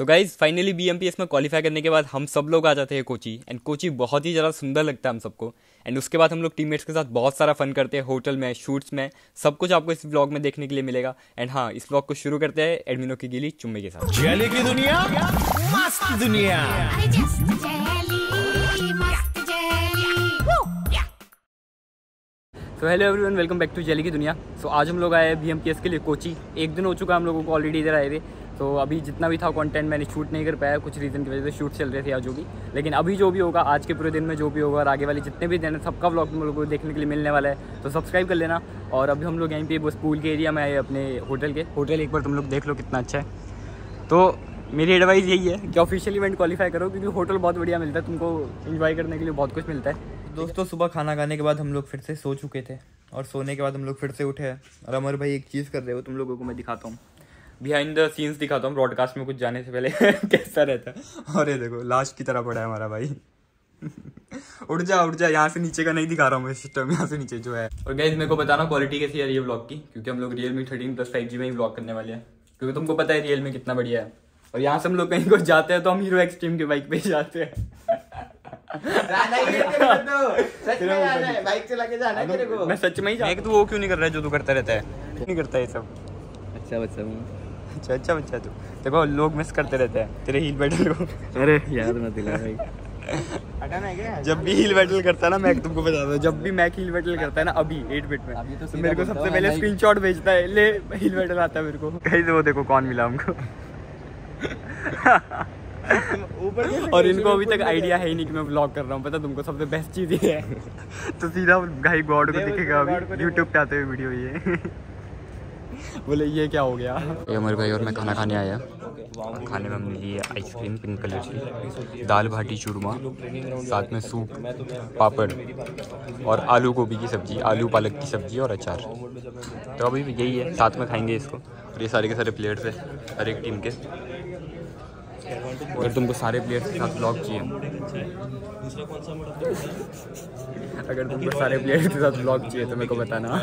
सो guys finally BMPS में qualify करने के बाद हम सब लोग आ जाते हैं कोची एंड कोची बहुत ही ज़्यादा सुंदर लगता है हम सबको। एंड उसके बाद हम लोग टीममेट्स के साथ बहुत सारा फन करते हैं होटल में, शूट्स में, सब कुछ आपको इस व्लॉग में देखने के लिए मिलेगा। एंड हाँ, इस व्लॉग को शुरू करते हैं एडमिनो की गिली चुम्बे के साथ। जेली की दुनिया, मस्त दुनिया। तो hello everyone, welcome back to jelly की दुनिया। सो आज हम लोग आए हैं बीएमपीएस के लिए कोची। एक दिन हो चुका हम लोगों को ऑलरेडी इधर आए थे, तो अभी जितना भी था कंटेंट मैंने शूट नहीं कर पाया कुछ रीज़न की वजह से। शूट चल रहे थे आज जो भी, लेकिन अभी जो भी होगा आज के पूरे दिन में जो भी होगा और आगे वाले जितने भी दिन है सबका व्लॉग हम लोग को देखने के लिए मिलने वाला है, तो सब्सक्राइब कर लेना। और अभी हम लोग यहीं पर बस पूल के एरिया में आए अपने होटल एक बार तुम लोग देख लो कितना अच्छा है। तो मेरी एडवाइस यही है कि ऑफिशियल इवेंट क्वालिफाई करो, क्योंकि होटल बहुत बढ़िया मिलता है, तुमको इन्जॉय करने के लिए बहुत कुछ मिलता है। दोस्तों सुबह खाना खाने के बाद हम लोग फिर से सो चुके थे और सोने के बाद हम लोग फिर से उठे हैं। और अमर भाई एक चीज़ कर रहे हो, तुम लोगों को मैं दिखाता हूँ, बिहाइंड द सीन्स दिखाता हूँ ब्रॉडकास्ट में कुछ जाने से पहले कैसा रहता है। और ये देखो लाश की तरह पड़ा है हमारा भाई उठ जा, यहाँ से नीचे का नहीं दिखा रहा हूँ मैं सिस्टम, यहाँ से नीचे जो है। और गाइस मेरे को बताना क्वालिटी कैसी आ रही है व्लॉग की, क्योंकि हम लोग रियलमी 13 प्लस 5G में ही व्लॉग करने वाले हैं, क्योंकि तुमको पता है रियलमी कितना बढ़िया है। और यहाँ से हम लोग कहीं को जाते हैं तो हम हीरो एक्सट्रीम के बाइक पे जाते हैं मैं सच में ही जाऊँ। तू वो क्यों नहीं कर रहा है जो तू करता रहता है? नहीं करता ये सब। अच्छा बच्चा हूँ, अच्छा बच्चा तू। देखो लोग मिस करते रहते हैं तेरे हील बैटल को। अरे यार मत दिला भाई, हटाना है क्या? जब भी हील बैटल करता है ना, मैं तुमको बता दूं, जब भी मैं हील बैटल करता है ना अभी 8 बिट में, तो मेरे को सबसे पहले स्क्रीनशॉट भेजता है, ले हील बैटल आता है मेरे को। कहीं वो देखो कौन मिला हमको ऊपर। और इनको अभी तक आइडिया है ही नहीं कि मैं व्लॉग कर रहा हूँ, पता तुमको सबसे बेस्ट चीज़ ये है तो सीधा भाई गॉड को दिखेगा अभी यूट्यूब पे आते हुए वीडियो ये बोले ये क्या हो गया। ये अमर भाई और मैं खाना खाने आया। खाने में हमने लिए आइसक्रीम पिंक कलर की, दाल भाटी चूरमा, साथ में सूप, पापड़ और आलू गोभी की सब्जी, आलू पालक की सब्जी और अचार। तो अभी यही है साथ में खाएंगे इसको। और ये सारे के सारे प्लेट्स है हर एक टीम के। अगर तुमको सारे प्लेयर्स के साथ व्लॉग चाहिए, तो मेरे को बताना।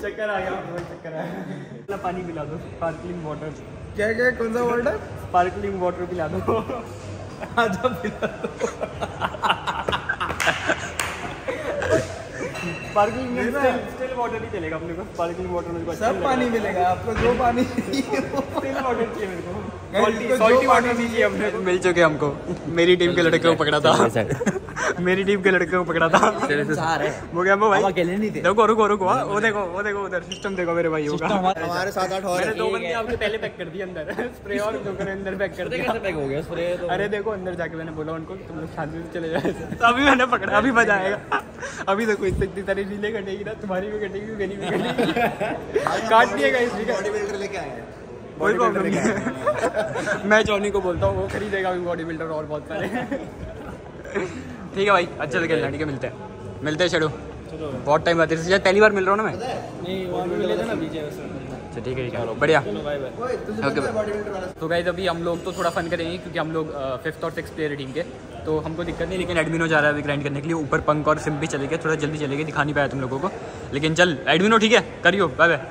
चक्कर आ गया, चक्कर आ गया। पानी पिला दो, स्पार्कलिंग वाटर। क्या क्या कौन सा वाटर? स्पार्कलिंग वाटर पिला दो। आजा पिला दो। स्पार्कलिंग स्टिल वाटर ही चलेगा अपने को, स्पार्कलिंग वाटर में सब पानी मिलेगा आपको, जो पानी स्टिल वाटर चाहिए मेरे को, सॉल्टी वाटर दीजिए। अपने को मिल चुके हमको, मेरी टीम के लड़के को पकड़ा था वो क्या वो भाई अकेले नहीं थे। रुको रुको रुको, वो देखो उधर सिस्टम देखो मेरे भाई होगा। हमारे 7-8 और हैं, 2 बंदे आपने पहले पैक कर दिए अंदर, स्प्रे और जोकर अंदर पैक कर दिया। कैसे पैक हो गया स्प्रे? तो अरे देखो अंदर जाके मैंने बोला उनको तुम लोग शांति से चले जाओ, अभी मैंने पकड़ा, अभी मजा आएगा। अभी देखो इससे इतनी सारी रीलें कटेगी ना, तुम्हारी भी कटेगी मेरी भी कटेगी, काट दिएगा इस बॉडी बिल्डर लेके आए हैं। कोई प्रॉब्लम नहीं, मैं जॉनी को बोलता हूँ वो खरीदेगा अभी बॉडी बिल्डर और बहुत सारे। ठीक है भाई, अच्छा खेलना, ठीक है मिलते हैं चलो। बहुत टाइम बाद तेरे से, पहली बार मिल रहा हूँ ना मैं। नहीं वो मिले थे ना बीजेएमपीएस। अच्छा ठीक है बढ़िया, ओके। तो गाइस अभी हम लोग तो थोड़ा फन करेंगे, क्योंकि हम लोग 5th और 6th प्लेयर टीम के, तो हमको दिक्कत नहीं। लेकिन एडमिनो जा रहा है अभी ग्राइंड करने के लिए ऊपर, पंक और सिम भी चले गए, थोड़ा जल्दी चले गए, दिखा नहीं पाया तुम लोगों को। लेकिन चल एडमिनो ठीक है, करियो बाय बाय।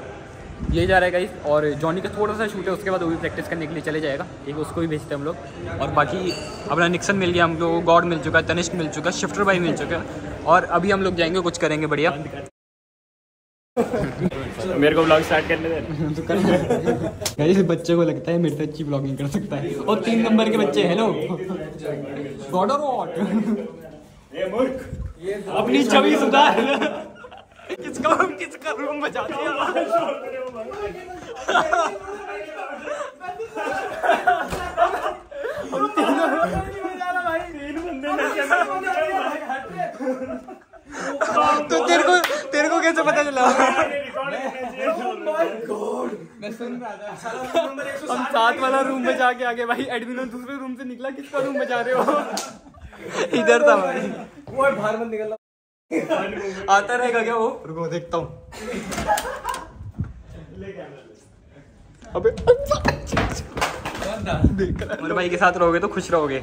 ये जा रहा है गाइस, और जॉनी का थोड़ा सा शूट है, उसके बाद वो भी प्रैक्टिस करने के लिए चले जाएगा, एक उसको भी भेजते हैं हम लोग। और बाकी अपना निक्सन मिल गया हम लोग, गॉड मिल चुका है, तनिष्क मिल चुका है, शिफ्टर भाई मिल चुका है। और अभी हम लोग जाएंगे कुछ करेंगे बढ़िया। मेरे को ब्लॉग स्टार्ट करने दे तो कर। इस बच्चे को लगता है मेरे से अच्छी ब्लॉगिंग कर सकता है, और 3 नंबर के बच्चे हेलो गॉड और वॉट, अपनी छवि सुधार। किसका रूम बजा दिया तो तेरे को कैसे पता चला? मैं सुन रहा था। हम 7 वाला रूम बजा के आगे भाई, एडमिनो दूसरे रूम से निकला, किसका रूम बजा रहे हो? इधर था भाई वो बाहर मत निकल, आता रहेगा क्या वो? रुको देखता हूँ। अबे अच्छा। और भाई के साथ रहोगे तो खुश रहोगे,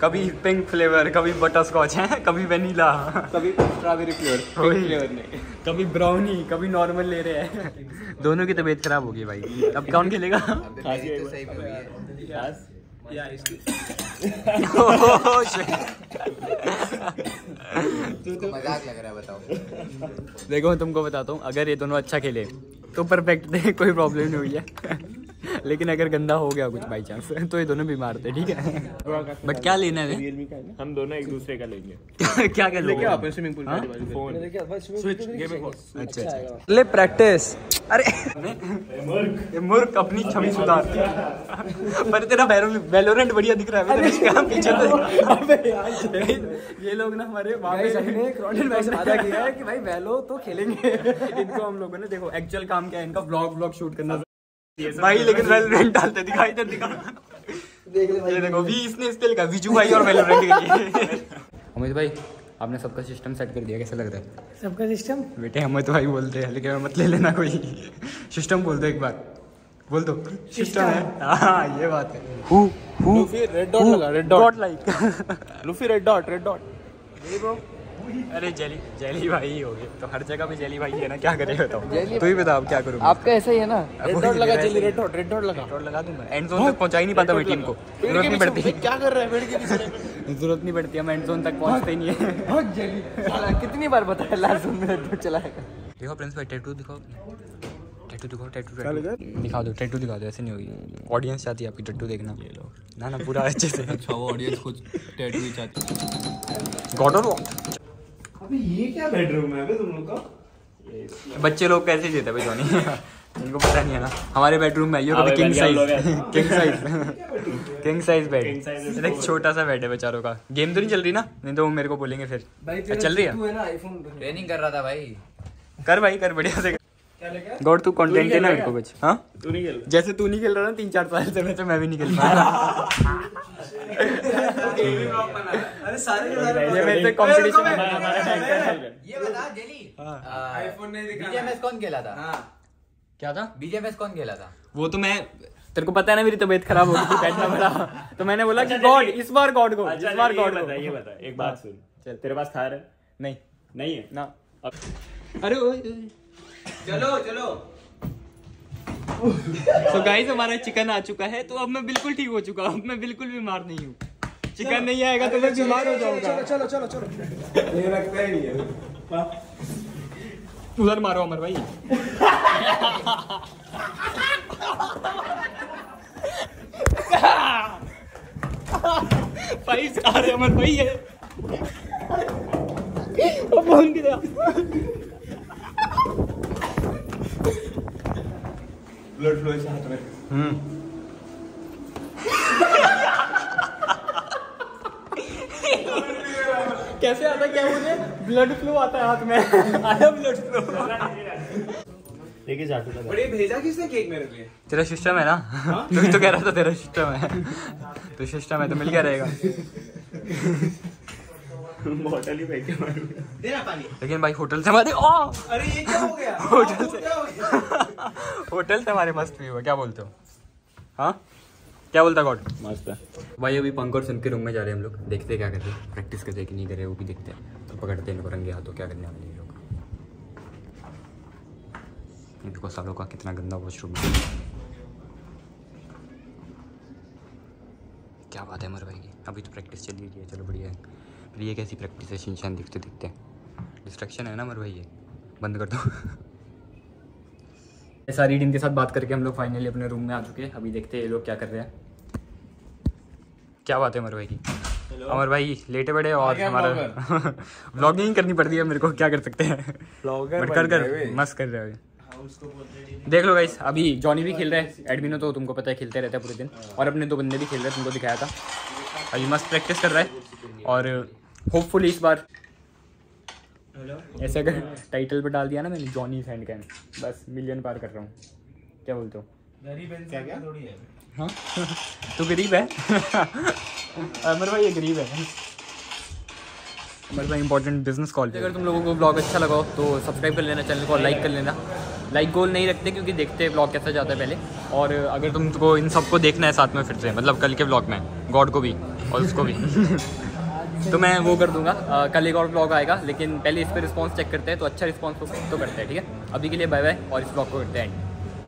कभी पिंक फ्लेवर, कभी बटर स्कॉच है, कभी वनीला, कभी स्ट्रॉबेरी फ्लेवर नहीं, कभी ब्राउनी, कभी नॉर्मल ले रहे हैं। दोनों की तबीयत खराब होगी भाई, अब कौन खेलेगा? मजाक लग रहा है, बताओ। देखो मैं तुमको बताता हूँ, अगर ये दोनों अच्छा खेले तो परफेक्ट थे, कोई प्रॉब्लम नहीं हुई है। लेकिन अगर गंदा हो गया कुछ बाई चांस तो ये दोनों बीमार थे, ठीक है। बट क्या लेना है? हम दोनों एक दूसरे का लेंगे। क्या क्या लेंगे? आप स्विमिंग पूल में फोन, स्विच, गेमिंग फोन। अच्छा ले प्रैक्टिस। अरे मुर्ख अपनी छवि सुधार। पर तेरा वैलोरेंट बढ़िया दिख रहा है पीछे। ये लोग ना हमारे किया है कि भाई वैलो तो खेलेंगे, इनको हम लोगों ने देखो एक्चुअल काम क्या है इनका, व्लॉग व्लॉग शूट करना भाई। लेकिन वैलोरेंट डालते दिखा, इधर दिखा, देख ले भाई, ये देखो वी इसने स्टिल का विजू भाई और वैलोरेंट के लिए। अमित भाई आपने सबका सिस्टम सेट कर दिया, कैसा लग रहा है? सबका सिस्टम बेटे अमित भाई बोलते हैं, लेकिन मत ले लेना कोई सिस्टम। बोल दो एक बार, बोल दो सिस्टम है। हां ये बात है। हु फिर रेड डॉट लगा, red dot like Luffy, red dot, red dot मेरी ब्रो। अरे जेली, जेली भाई हो गए तो हर जगह पे जेली भाई है ना, क्या करें बताओ? तू ही बताओ आप क्या करोगे? आपका ऐसा ही है ना, रेड डॉट लगा jelly, red dot, red dot लगा, रेड डॉट लगा दूंगा। एंड जोन तक पहुंचा ही नहीं पाता मेरी टीम को, जरूरत नहीं पड़ती। क्या कर रहा है? पेड़ के पीछे जरूरत नहीं पड़ती, हम एंड जोन तक पहुंचते ही नहीं है। बहुत जेली साला, कितनी बार बताया लास्ट जोन में रेड डॉट चलाएगा। देखो प्रिंस भाई टैटू दिखाओ, टैटू दिखाओ, टैटू दिखा दो, टैटू दिखा दो। ऐसे नहीं होगी, ऑडियंस चाहती है आपकी टैटू देखना ना, ना पूरा अच्छे से। अच्छा वो ऑडियंस खुद टैटू ही चाहती। गॉड और व्हाट, ये क्या बेडरूम है तुम लोग का? बच्चे लोग कैसे जीते भाई जॉनी, इनको पता नहीं है ना। हमारे बेडरूम में ये king size, king size, king size bed, एक छोटा सा बेड है बेचारों का। गेम तो नहीं चल रही ना, नहीं तो वो मेरे को बोलेंगे फिर। चल रही है, ट्रेनिंग कर रहा था भाई। कर भाई कर, बढ़िया से गौर। तू कंटेंट देना मेरे को कुछ। हाँ तू नहीं खेल, जैसे तू नहीं खेल रहा ना 3-4 साल से, वैसे मैं भी नहीं खेल रहा। क्या था बीजेएमपीएस कौन खेला था? वो तो मैं, तेरे को पता है ना मेरी तबीयत खराब हो गई थी, बैठना पड़ा। तो मैंने बोला कि गॉड इस बार, गॉड को इस बार, गॉड को। ये बता एक बात सुन, चल तेरे पास थार है? नहीं नहीं है ना। अरे चलो चलो। तो गाइस हमारा चिकन आ चुका है, तो अब मैं बिल्कुल ठीक हो चुका, अब मैं बिल्कुल बीमार नहीं हूँ। चिकन नहीं आएगा तो मैं बीमार हो जाऊंगा। चलो चलो चलो चलो, ये लगता ही नहीं है। उधर मारो अमर भाई। भाई सारे अमर भाई है। फोन किया ब्लड फ्लो हाथ में। कैसे आता, क्या मुझे ब्लड फ्लो आता है हाथ में, आया ब्लड फ्लो। बड़े भेजा किसने केक मेरे लिए? तेरा सिस्टम है ना, तभी तो कह रहा था तेरा सिस्टम है। तो सिस्टम है तो मिल क्या रहेगा? बोतल ही फेंक देना पानी। लेकिन भाई होटल से हमारे, अरे ये क्या हो गया? होटल से होटल से हमारे मस्त व्यू है, क्या बोलते हो? हाँ क्या बोलता गॉड? मस्त है भाई। अभी पंकज सिंह के रूम में जा रहे हैं हम लोग, देखते क्या करते हैं, प्रैक्टिस करते कि नहीं करे, वो भी देखते हैं। तो पकड़ते हैं इनको रंगे हाथों, क्या करने वाले लोग। इनको सालों का कितना गंदा वॉशरूम, क्या बात है अमर भाई की। अभी तो प्रैक्टिस चल रही है, चलो बढ़िया है। ये कैसी प्रैक्टिस है? शिनशान दिखते दिखते डिस्ट्रक्शन है ना मर भाई, ये बंद कर दो। सारी टीम के साथ बात करके हम लोग फाइनली अपने रूम में आ चुके हैं। अभी देखते हैं ये लोग क्या कर रहे हैं। क्या बात है अमर भाई की। अमर भाई लेटे बड़े और हमारा व्लॉगिंग करनी पड़ती है मेरे को, क्या कर सकते हैं। कर मस्त कर रहे हो, देख लो गाइस। अभी जॉनी भी खेल रहा है, एडमिनो तो तुमको पता है खेलते रहता है पूरे दिन, और अपने 2 बंदे भी खेल रहे हैं, तुमको दिखाया था। अभी मस्त प्रैक्टिस कर रहा है और होपफुली इस बार ऐसे अगर टाइटल पे डाल दिया ना मैंने जॉनी हैंड कैन, बस मिलियन पार कर रहा हूँ। क्या बोलते हो? गरीब है क्या? क्या थोड़ी है। हाँ तो गरीब है अमर भाई, ये गरीब है अमर भाई। Important business call. अगर तुम लोगों को ब्लॉग अच्छा लगा हो तो सब्सक्राइब कर लेना चैनल को और लाइक कर लेना। लाइक गोल नहीं रखते क्योंकि देखते हैं ब्लॉग कैसा जाता है पहले। और अगर तुमको इन सबको देखना है साथ में फिर से, मतलब कल के ब्लॉग में गॉड को भी और उसको भी तो मैं वो कर दूंगा, कल एक और ब्लॉग आएगा, लेकिन पहले इस पर रिस्पॉन्स चेक करते हैं, तो अच्छा रिस्पॉन्स तो करते हैं, ठीक है। अभी के लिए बाय बाय और इस ब्लॉग को करते हैं।